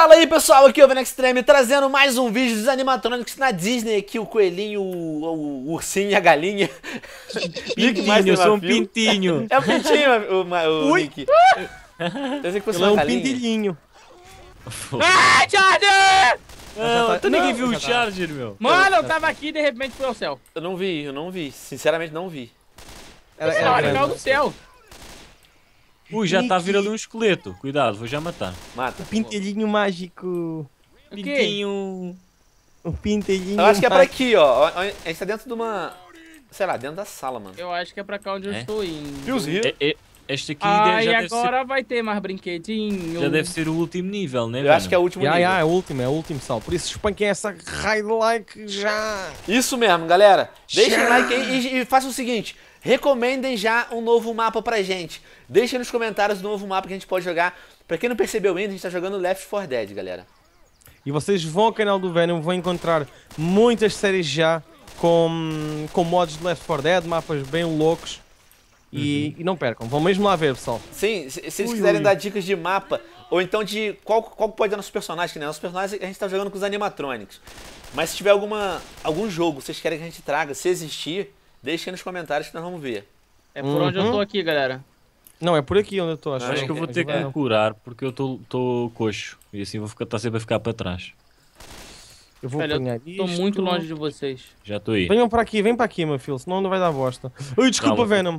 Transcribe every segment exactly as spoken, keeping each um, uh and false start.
Fala aí pessoal, aqui é o VenomExtreme trazendo mais um vídeo dos animatrônicos na Disney. Aqui o coelhinho, o, o, o ursinho e a galinha. Pintinho, eu sou um pintinho. É um pintinho, o, o, o Nick. Eu sei que fosse uma galinha. É um pintinho. Ah, Charger! Não, tá... até não, ninguém viu o Charger, tá... meu. Mano, eu tava aqui e de repente foi ao céu. Eu não vi, eu não vi. Sinceramente, não vi. Ela, ela, ela, ela caiu do céu. Ui, já tá virando um esqueleto. Cuidado, vou já matar. Mata. O pintelhinho mágico. O pintinho. O pintelhinho. Eu acho que é pra aqui, ó. A gente tá dentro de uma... sei lá, dentro da sala, mano. Eu acho que é pra cá onde é. eu estou indo. É, é, este aqui ah, já e deve agora ser... vai ter mais brinquedinho. Já deve ser o último nível, né, Eu mano? acho que é o último yeah, nível. Yeah, é o último, é o último, sal. Por isso, espanquem essa raio do like já. Isso mesmo, galera. Deixem o like aí e, e façam o seguinte. Recomendem já um novo mapa pra gente. Deixem nos comentários o novo mapa que a gente pode jogar. Pra quem não percebeu ainda, a gente tá jogando Left four Dead, galera. E vocês vão ao canal do Venom, vão encontrar muitas séries já com, com mods de Left four Dead, mapas bem loucos. E, uhum. e não percam, vão mesmo lá ver, pessoal. Sim, se, se eles ui, quiserem ui. dar dicas de mapa, ou então de qual, qual pode dar nosso personagem, né? Nosso personagem a gente tá jogando com os animatrônicos. Mas se tiver alguma, algum jogo vocês querem que a gente traga, se existir, deixem nos comentários que nós vamos ver. É por uhum. onde eu tô aqui, galera. Não, é por aqui onde eu tô. Acho, acho que eu vou ter que me curar, porque eu tô, tô coxo. E assim vou ficar, tá sempre a ficar pra trás. Eu vou Velho, apanhar eu tô isto. muito longe de vocês. Já tô aí. Venham pra aqui, vem pra aqui, meu filho, senão não vai dar bosta. Ui, desculpa, Venom.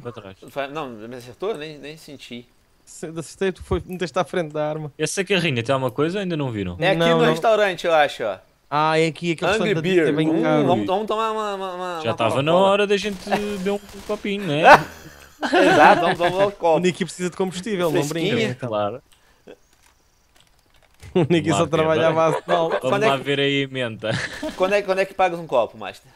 Não, me acertou? Nem, nem senti. Se acertei, tu foi me testar à frente da arma. Essa carrinha tem alguma coisa ou ainda não viram? É aqui não, no não. restaurante, eu acho, ó. Ah, é aqui, aquele Angry Beer. Bem hum, caro. Vamos, vamos tomar uma... uma, uma Já uma tava na hora da gente beber um copinho, né? Exato, vamos tomar um copo. O Nikki precisa de combustível, não brinca. Claro. O Nikki só trabalhava a sal. Vamos lá ver aí, menta. Quando é, quando é que pagas um copo, Master?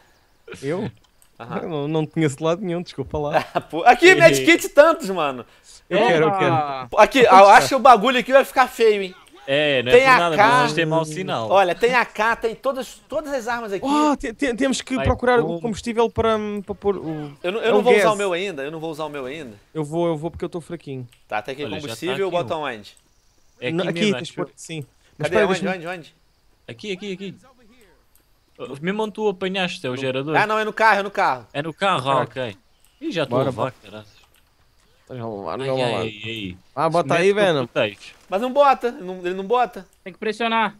Eu? Aham. Eu não, não tinha celular nenhum, desculpa lá. Aqui, medkit tantos, mano. Eu é, quero, eu quero. Aqui, eu acho que o bagulho aqui vai ficar feio, hein? É, não tem é por nada, mas nós temos mau sinal. Olha, tem A K, tem todas, todas as armas aqui. Oh, te, te, temos que Vai, procurar o combustível para, para pôr o... Eu, eu é não um vou guess. usar o meu ainda, eu não vou usar o meu ainda. Eu vou, eu vou porque eu estou fraquinho. Tá, tem aquele Olha, combustível, tá bota onde? É aqui, aqui mesmo, por... sim. Mas Cadê? Pera, onde, onde, onde? Aqui, aqui, aqui. Mesmo onde tu apanhaste, é o no... gerador. Ah, não, é no carro, é no carro. É no carro, ah, ok. Ih, já estou a levar, caralho. Ai, ah, bota aí, Venom. Mas não bota, ele não bota. Tem que pressionar.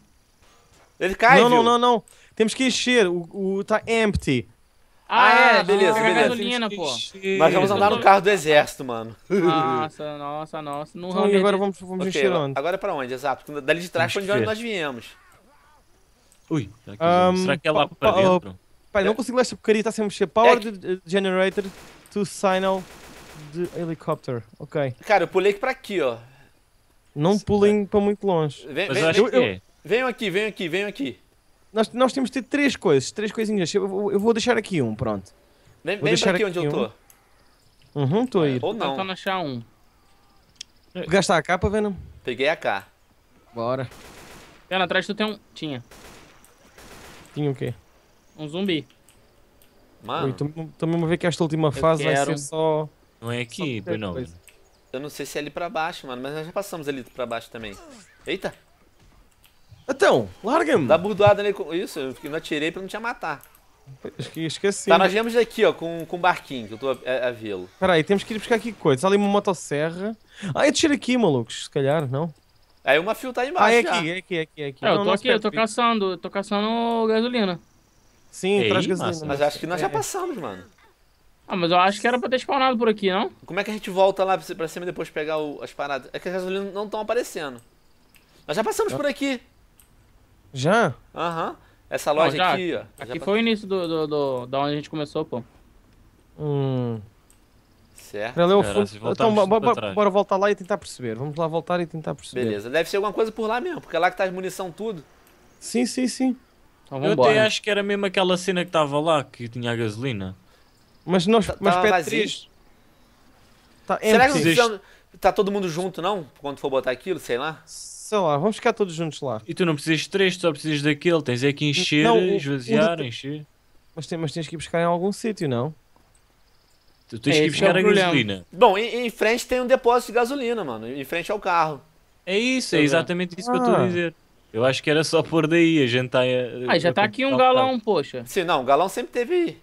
Ele cai, Não, viu? não, não, não. Temos que encher, o, o tá empty. Ah, ah é, beleza, beleza. Gasolina, pô. Nós vamos andar no carro do exército, mano. Nossa, nossa, nossa. Não então, e agora vamos, vamos okay, encher onde? Agora pra onde, exato. Dali de trás foi onde nós viemos. Ui, será que, um, será que é lá pra dentro? Pai, não consigo ler essa porcaria, tá sem mexer. Power é generator to signal... de helicóptero, ok. Cara, eu pulei pra aqui, ó. Não pulem pra muito longe. Vem, Mas vem, acho eu, que eu... É. Venham aqui, venham aqui, venham aqui. Nós, nós temos de ter três coisas, três coisinhas. Eu, eu vou deixar aqui um, pronto. Vem, vem pra aqui, aqui onde um. eu tô. Uhum, tô aí. Ou não. Tentando achar um. Gastar a capa, Venom? Peguei a K. Bora. Venom, atrás tu tem um... Tinha. Tinha o quê? Um zumbi. Mano. Tô mesmo a ver que esta última fase vai ser só... Não é aqui, não. Eu não sei se é ali pra baixo, mano, mas nós já passamos ali pra baixo também. Eita! Então, larga-me! Dá burdoada nele com... Isso, eu não atirei pra não te matar. Esqueci. Tá, nós viemos daqui, ó, com o barquinho, que eu tô a, a vê-lo. Peraí, temos que ir buscar aqui coisas. Ali uma motosserra. Ah, eu tiro aqui, malucos, se calhar, não? Aí uma fio tá aí embaixo. Ah, é aqui, é aqui, é aqui, é aqui. É, eu tô aqui, eu tô caçando, eu tô caçando gasolina. Sim, traz gasolina. Mas acho que nós já passamos, mano. Ah, mas eu acho que era pra ter spawnado por aqui, não? Como é que a gente volta lá pra cima e depois pegar o, as paradas? É que as gasolinas não estão aparecendo. Nós já passamos já. por aqui. Já? Aham. Uhum. Essa loja não, já, aqui, ó. Aqui já foi o início do, do, do, da onde a gente começou, pô. Hum. Certo. Cara, então, bora, bora voltar lá e tentar perceber. Vamos lá voltar e tentar perceber. Beleza. Deve ser alguma coisa por lá mesmo, porque é lá que tá as munição tudo. Sim, sim, sim. Então, eu até acho que era mesmo aquela cena que tava lá, que tinha a gasolina. Mas nós, tá, mas P três. Tá, Será que não tá todo mundo junto, não? Quando for botar aquilo, sei lá. Sei lá, vamos ficar todos juntos lá. E tu não precisas de três, tu só precisas daquele. Tens é que encher, não, esvaziar, o... encher. Mas, tem, mas tens que ir buscar em algum sítio, não? Tu tens é, que ir buscar é a problema. gasolina. Bom, em, em frente tem um depósito de gasolina, mano. Em frente ao carro. É isso, é exatamente isso ah. que eu estou a dizer. Eu acho que era só por daí, a gente tá... Ah, já tá aqui um galão, poxa. Sim, não, o galão sempre teve aí.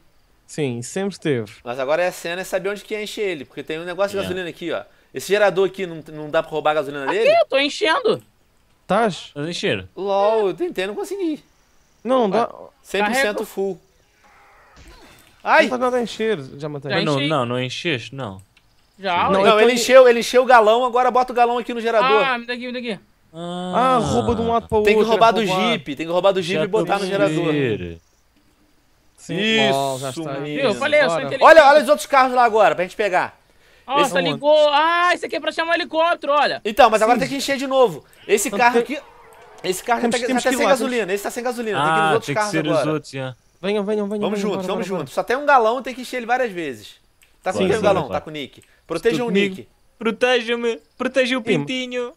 Sim, sempre teve. Mas agora é a cena é saber onde que enche ele, porque tem um negócio de é. gasolina aqui, ó. Esse gerador aqui, não, não dá pra roubar a gasolina aqui, dele? Aqui, eu tô enchendo. Tá? Tá enchendo. Lol, eu tentei, não consegui. Não, dá... cem por cento Carrego. Full. Ai! Não tá nada a encher, já matei. Já não, não, não encheste, não. Já, Não, não ele em... encheu, ele encheu o galão, agora bota o galão aqui no gerador. Ah, me dá aqui, me dá aqui. Ah, ah, rouba de um lado pra outro. Tem que roubar do Jeep, tem que roubar do Jeep e botar no gerador. Sim. Isso, mano. Eu falei, eu sou inteligente. Olha, olha os outros carros lá agora, pra gente pegar. Nossa, esse... ligou. Ah, isso aqui é pra chamar um helicóptero, olha. Então, mas agora Sim. tem que encher de novo. Esse então, carro tem... aqui... Esse carro temos, tá, temos tá, tá sem lá, gasolina, temos... esse tá sem gasolina. Ah, tem que ir nos outros carros agora. Ah, tem que ser os outros, já. Venham, venham, venham. Vamos juntos, vamos juntos. Só tem um galão, tem que encher ele várias vezes. Tá com o galão, tá com o Nick. Protejam o Nick. Protejam-me, protejam o pintinho.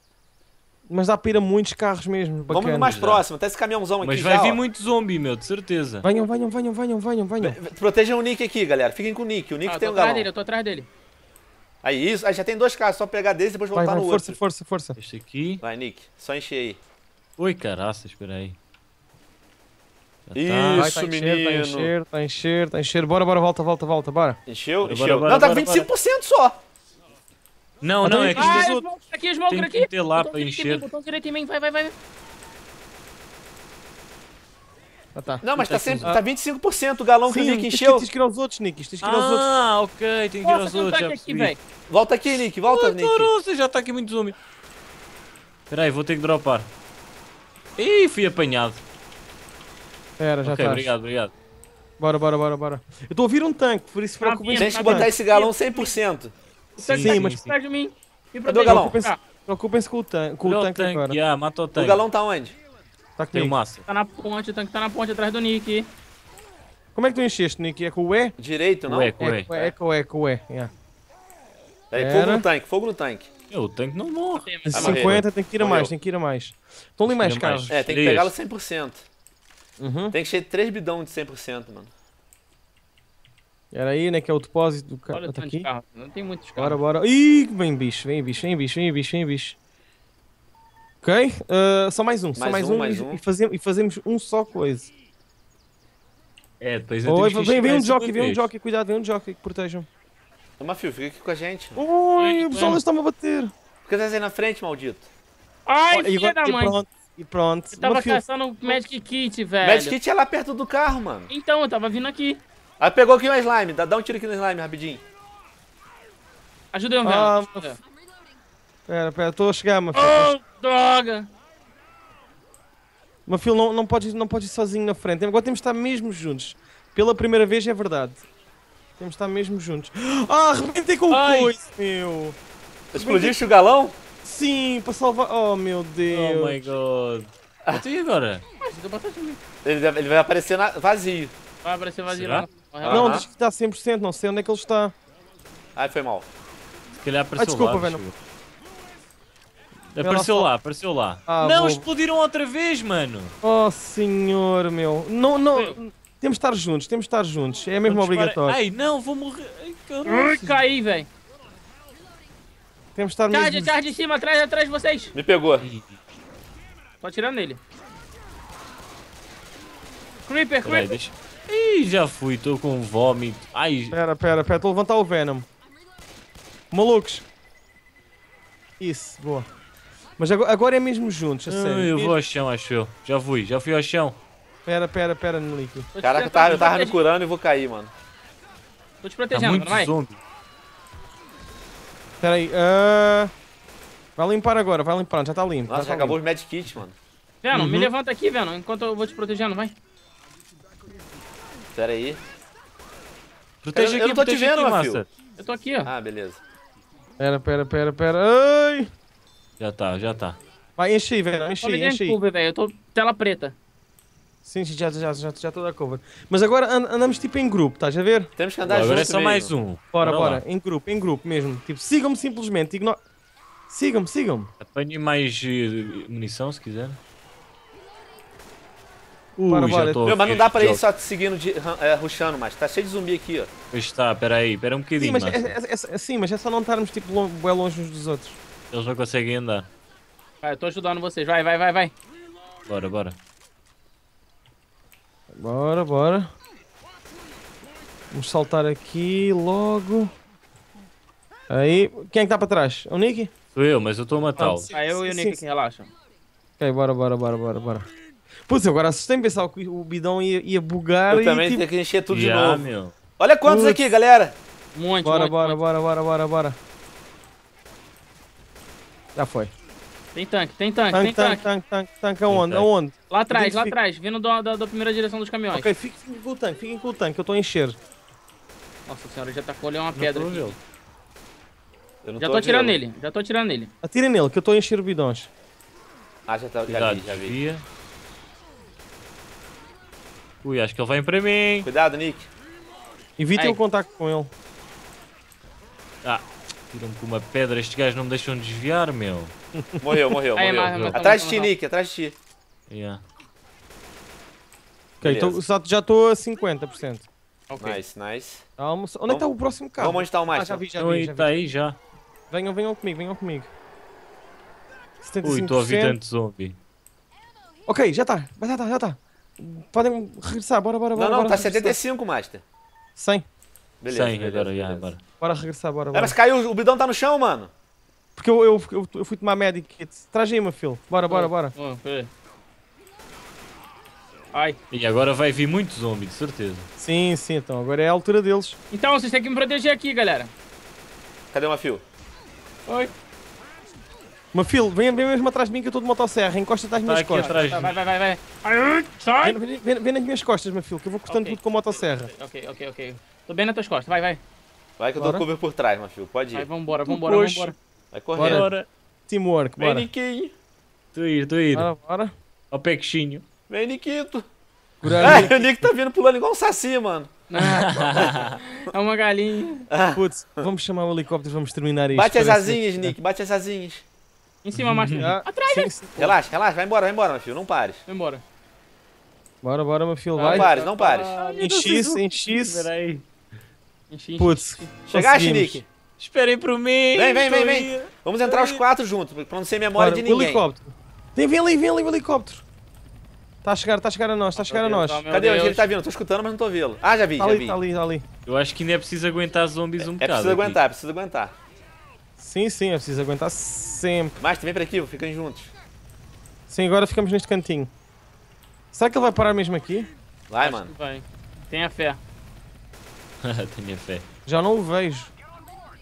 Mas dá para ir a muitos carros mesmo. Bacanas. Vamos no mais próximo, até esse caminhãozão aqui. Mas vai já, vir ó. muito zombi, meu, de certeza. Venham, venham, venham, venham, venham, venham. Protejam o Nick aqui, galera. Fiquem com o Nick. O Nick ah, tem um galão. Eu tô atrás dele, eu tô atrás dele. Aí, isso. Aí já tem dois carros, só pegar desse e depois voltar vai, vai, no força, outro. Força, força, força. Este aqui. Vai, Nick, só encher aí. Ui, caraças, espera aí. Já isso, vai, tá menino. Tá encher, tá encher, tá encher. Bora, bora, volta, volta, volta, bora. Encheu? Bora, encheu. Bora, bora, não, tá com vinte e cinco por cento bora. só. Não, ah, não, é que ah, os outros. Aqui, os tem aqui. que ter lá pra encher. Botão direito em mim, vai, vai, vai. Ah, tá. Não, mas tá, sempre, ah. tá vinte e cinco por cento o galão Sim, que o Nick encheu. Tens que ir aos outros, Nick. Tens que ir aos ah, outros. Ah, ok, tem que ir aos outros. Tá aqui, aqui, volta aqui, Nick, volta, ah, Nick. Nossa, já tá aqui muito zombie. Espera aí, vou ter que dropar. Ih, fui apanhado. Espera, já tá. Ok, tás. obrigado, obrigado. Bora, bora, bora, bora. Eu tô ouvindo um tanque, por isso foi ah, preocupante. Tens que botar esse galão cem por cento. Sim, sim, mas perto de mim. Me protege. Cadê o galão? Preocupem-se com o tanque, com o tanque agora. Yeah, matou o tanque. O galão tá onde? Tá aqui. Tem massa. Tá na ponte, o tanque tá na ponte atrás do Nick. Como é que tu encheste, Nick? É com o E? Direito, não? É com o E. É com o E, com o E. É, fogo no tanque, fogo no tanque. O tanque não morre. cinquenta, tem que tirar mais, tem que tirar mais. Estão ali mais carros. É, tem que pegá-lo cem por cento. Uhum. Tem que encher três bidão de cem por cento, mano. Era aí, né, que é o depósito do carro. Olha, tá aqui. Carro. Não tem muitos carros. Bora, bora. Ih, vem bicho, vem bicho, vem bicho, vem bicho, vem bicho. Ok? Uh, só mais um, mais só mais um, um, mais e, um. E, fazemos, e fazemos um só coisa. É, depois eu oh, tenho vem, vem um jockey, vem um jockey, cuidado, vem um jockey, que protejam. Ô, Mafil, fica aqui com a gente. Ui, o pessoal está-me a bater. Por que estás aí na frente, maldito? Ai, oh, filha da mãe. Pronto. E pronto. Eu tava Mafil. caçando o Magic Kit, velho. Magic Kit é lá perto do carro, mano. Então, eu tava vindo aqui. Ah, pegou aqui o slime, dá, dá um tiro aqui no slime rapidinho. Ajuda eu, velho. Ah, f... Pera, pera, eu tô chegando, Mafil. Oh, droga! Mafil, não, não, pode, não pode ir sozinho na frente. Agora temos de estar mesmo juntos. Pela primeira vez é verdade. Temos de estar mesmo juntos. Ah, arrebentei com o coice, meu! Explodiste o galão? Sim, pra salvar. Oh, meu Deus! Oh my god! Bota aí agora. Ele, ele vai aparecer na... vazio. Vai aparecer vazio lá. Não, diz que está cem por cento, não sei onde é que ele está. Ai, foi mal. Se calhar apareceu Ai, desculpa, lá. Desculpa, velho. Apareceu lá, só... apareceu lá. Ah, não, vou... explodiram outra vez, mano. Oh, senhor, meu. Não, não. Eu... Temos de estar juntos, temos de estar juntos. É mesmo obrigatório. Ai, não, vou morrer. Ai, caramba. Caí, velho. Temos de estar mesmo... Charge, charge em cima, atrás, atrás de vocês. Me pegou. Tô atirando nele. Creeper, Creeper. Aí, ih, já fui, tô com vômito. Ai. Pera, pera, pera, tô a levantar o Venom. Malucos. Isso, boa. Mas agora, agora é mesmo juntos, a ah, sério. Eu vou ao chão, acho eu. Já fui, já fui ao chão. Pera, pera, pera, no líquido. Caraca, eu tava, eu tava me curando e vou cair, mano. Tô te protegendo, tá vai. Zombie. Pera aí, uh... vai limpar agora, vai limpar, já tá limpo. Nossa, já, já tá acabou limpo. Os medkits, mano. Venom, uhum. me levanta aqui, Venom, enquanto eu vou te protegendo, vai. Pera aí. Protege aqui, eu não tô te vendo, Mafil. Eu tô aqui, ó. Ah, beleza. Pera, pera, pera, pera. Ai! Já tá, já tá. Vai, enche aí, velho. Enche aí, enche aí. Eu tô tela preta. Sim, já, já, já, já tô da cover. Mas agora and andamos tipo em grupo, estás a ver? Temos que andar juntos. Agora é só mais um. Bora, bora, bora. Em grupo, em grupo mesmo. Tipo, sigam-me simplesmente. Igno... Sigam-me, sigam-me. Apanhe mais uh, munição se quiser. Uh, bora, bora. Meu, mas não dá pra ir só te seguindo, de, é, rushando mais. Tá cheio de zumbi aqui, ó. Pois está, peraí, espera um bocadinho. Sim, mas, é, é, é, sim, mas é só não estarmos tipo long, bem longe uns dos outros. Eles não conseguem andar. Vai, eu tô ajudando vocês. Vai, vai, vai, vai. Bora, bora. Bora, bora. Vamos saltar aqui logo. Aí. Quem é que tá pra trás? É o Nikki? Sou eu, mas eu tô a matá-lo. Ah, eu e o Nikki, relaxam. Ok, bora, bora, bora, bora, bora. Putz, agora assustei em pensar que o bidão ia, ia bugar eu e... Eu também tipo... tenho que encher tudo yeah, de novo. Meu. Olha quantos Putz. Aqui, galera. Muito, bora, muito, bora, muito. bora, bora, bora, bora. Já foi. Tem tanque, tem tanque, tanque tem tanque. Tanque, tanque, tanque, aonde, aonde? Lá atrás, lá atrás, vindo da, da, da primeira direção dos caminhões. Ok, fiquem com o tanque, fiquem com o tanque, eu tô a encher. Nossa senhora, já tacou ali uma pedra aqui. Eu não já tô, tô atirando nele, já tô atirando nele. Atira nele, que eu tô a encher o bidões. Ah, já tá, já Cuidado, vi, já vi. Ui, acho que ele vai pra mim. Cuidado, Nick. Evitem o contato com ele. Ah. Tiram com uma pedra, estes gajos não me deixam desviar, meu. Morreu, morreu, Aí, morreu. Mas, mas, atrás de ti, Nick, atrás de ti. Yeah. Ok, tô, já estou a cinquenta por cento. Okay. Nice, nice. Calma, onde vamos, é que está o próximo carro? Vamos onde está o mais. Ah, já vi, já vi, já vi. Está aí já. Venham, venham comigo, venham comigo. setenta e cinco por cento. Ui, estou a ouvir tanto zombie. Ok, já está, já está, já está. Podem regressar, bora, bora, bora. Não, não, está setenta e cinco, Master. cem. Beleza, Sem, beleza, agora, beleza. Já, bora. Bora regressar, bora, bora. Mas caiu, o bidão tá no chão, mano. Porque eu, eu, eu, eu fui tomar medic kit. Traz aí, Mafil. Bora, bora, oh, bora. Oh, Ai. E agora vai vir muito zombie, de certeza. Sim, sim, então. Agora é a altura deles. Então, vocês têm que me proteger aqui, galera. Cadê o Mafil? Oi. Mafil, vem, vem mesmo atrás de mim que eu tô de motosserra. Encosta das tá minhas costas. Atrás tá, vai, vai, vai, vai. Ai, sai. Vem, vem, vem nas minhas costas, Mafil, que eu vou cortando okay. tudo com a motosserra. Ok, ok, ok. Tô bem nas tuas costas, vai, vai. Vai que eu Bora. dou cover por trás, meu filho. Pode ir. Vai, vambora, vambora, Puxa. vambora. Vai correndo. Bora. Teamwork, bora. Vem, Niquinho. Tô indo, tô indo. Bora, bora. Ó o pechinho. Vem, Niquito. Ah, o Nick tá vindo pulando igual um saci, mano. É uma galinha. Putz, vamos chamar o helicóptero e vamos terminar isso. Bate as asinhas, que... Nick, bate as asinhas. Em cima, Márcio. Atrás, sim, sim. Relaxa, relaxa. Vai embora, vai embora, meu filho. Não pares. Vai embora. Bora, bora, meu filho. Não, vai. Não pares, não pares. Ah, enxis, enxis. Espera aí. Putz, chegaste, Nick. Esperem por mim. Vem, vem, vem, vem. Vamos entrar os quatro juntos, pra não ser memória de ninguém. Helicóptero. Vem, vem ali, vem ali o helicóptero. Tá a chegar, tá a chegar a nós, tá a chegar a nós. Cadê? Ele tá vindo, tô escutando, mas não tô vendo. Ah, já vi, já vi. Tá ali, tá ali. Eu acho que ainda é preciso aguentar zombies um bocado. É preciso aguentar, preciso aguentar. Sim, sim, é preciso aguentar sempre. Mas também pra aqui, ficam juntos. Sim, agora ficamos neste cantinho. Será que ele vai parar mesmo aqui? Vai, mano. Tenha fé. Tenha fé. Já não o vejo.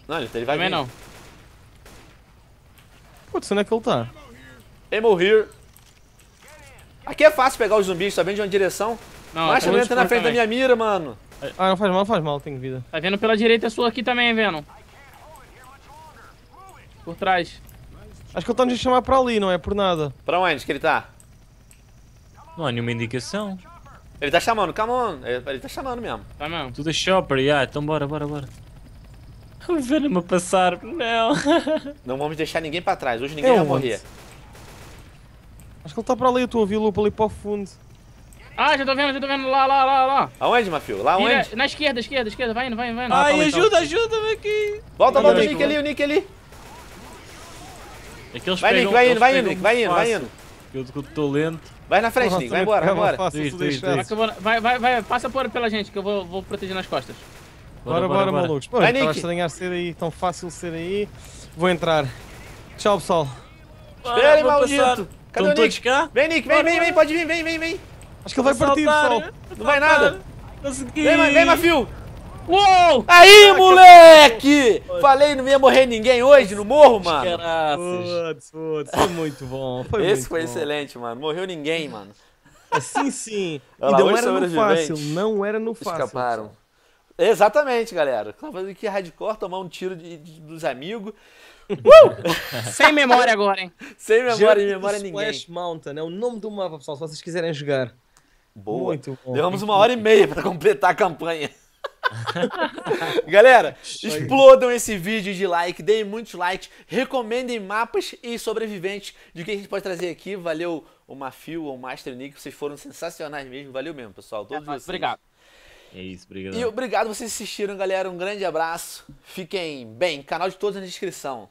Não, ele vai Também vir. não. Putz, onde é que ele tá? Emo here. Aqui é fácil pegar os zumbis, tá bem de uma direção. Não, mas ele entra na frente também. da minha mira, mano. Ah, não faz mal, não faz mal, tem vida. Tá vendo pela direita sua aqui também, Venom. Por trás. Acho que ele tá nos chamar pra ali, não é por nada. Pra onde que ele tá? Não há nenhuma indicação. Ele tá chamando, come on. Ele tá chamando mesmo. Tá mesmo. To the shopper, yeah. Então bora, bora, bora. O Venom a passar, não. Não vamos deixar ninguém pra trás, hoje ninguém eu vai onde? morrer. Acho que ele tá pra ali, eu tô ouvindo o loop ali pro fundo. Ah, já tô vendo, já tô vendo. Lá, lá, lá, lá. Aonde, Mafil? Lá onde? Vira, na esquerda, esquerda, esquerda. Vai indo, vai indo, vai indo. Ai, ah, ajuda, então. ajuda, vem aqui. Volta, volta, o Nick ali, o Nick ali. É que eles vai, pegam, Nick, vai indo, vai indo, Nick, vai indo, vai indo. Eu tô lento. Vai na frente, Nick, vai embora, vai embora. Faço, isso, isso, isso. Vou, vai, vai, vai, passa por pela gente que eu vou, vou proteger nas costas. Bora, bora, malucos. Vai, Nick. Tão estranhar ser aí, tão fácil ser aí. Vou entrar. Tchau, pessoal. Espera, maldito. Cadê o Nick? Vem, Nick, vem, vem, vem, pode vir, vem, vem, vem. Acho que ele vai partir, pessoal. Não vai nada. Vem, vem, Mafil. Uou! Aí, moleque! Falei, não ia morrer ninguém hoje no morro, mano. Putz, putz, foi muito bom. Foi Esse muito foi bom. excelente, mano. Morreu ninguém, mano. Assim sim. E não era no fácil, não era no fácil. Escaparam. Exatamente, galera. Fazendo que hardcore, tomar um tiro de, de, dos amigos. Uh! Sem memória agora, hein? Sem memória, Jogo memória ninguém. Flash Mountain é o nome do mapa, pessoal, se vocês quiserem jogar. Boa. Muito bom. Levamos uma hora e meia pra completar a campanha. Galera, explodam esse vídeo de like, deem muitos likes, recomendem mapas e sobreviventes de que a gente pode trazer aqui. Valeu o Mafil, o Master Nick, vocês foram sensacionais mesmo, valeu mesmo, pessoal. Todos vocês. Obrigado. É isso, obrigado. E obrigado vocês assistiram, galera. Um grande abraço. Fiquem bem. Canal de todos na descrição.